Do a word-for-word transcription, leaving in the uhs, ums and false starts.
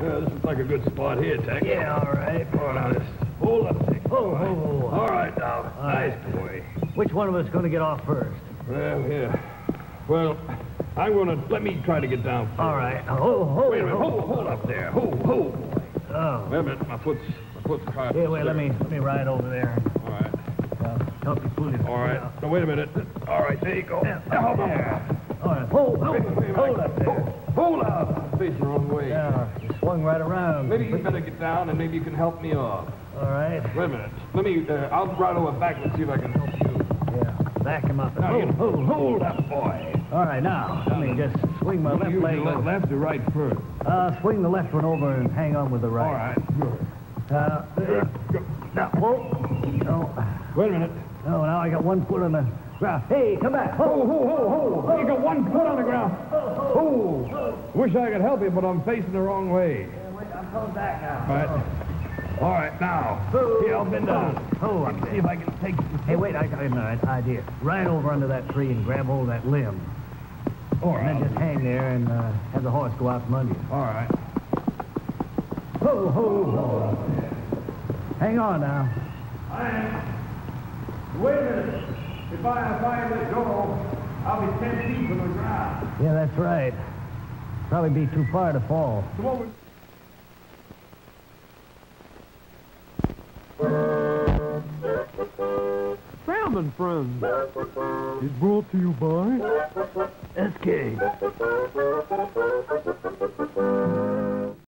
Uh, this looks like a good spot here, Tex. Yeah, all right. All right. Just hold up, Tex. Oh, right. oh, oh. All right, now. All nice right. boy. Which one of us is going to get off first? Well, yeah. Well, I'm going to... Let me try to get down first. All right. Oh, hold Wait a minute. Hold, hold up there. Hold, hold. Oh. Wait a minute. My foot's... My foot's hard. Yeah, wait. Let me, let me ride over there. All right. I'll help you pull it. All right. Now, wait a minute. All right. There you go. Yeah, yeah, hold there. Up. All right. Hold, hold, hold, hold up there. Hold, hold up. Face the wrong way. Yeah. Swung right around. Maybe you better get down and maybe you can help me off. All right. Wait a minute. Let me, uh, I'll ride over back and see if I can help you. Yeah, back him up. Now hold, hold, hold up, boy. All right, now, let me just swing my left leg over. Left or right first? Uh, swing the left one over and hang on with the right. All right, sure. Uh, there. Now, whoa. No. Wait a minute. No, now I got one foot on the ground. Hey, come back. Ho, ho, ho, ho. You got one foot on the ground. Oh. Wish I could help you, but I'm facing the wrong way. Yeah, wait, I'm coming back now. All right. Oh. All right, now. Oh. Here, I'll bend down. Oh, I can see if I can take... Hey, wait, I got an idea. Ride over under that tree and grab hold of that limb. All right. And then just hang there and uh, have the horse go out from under you. All right. Ho, ho, ho. Hang on now. I... Wait a minute. If I, if I let go, I'll be ten feet from the ground. Yeah, that's right. Probably be too far to fall. Come over. Sam and Friends is brought to you by S K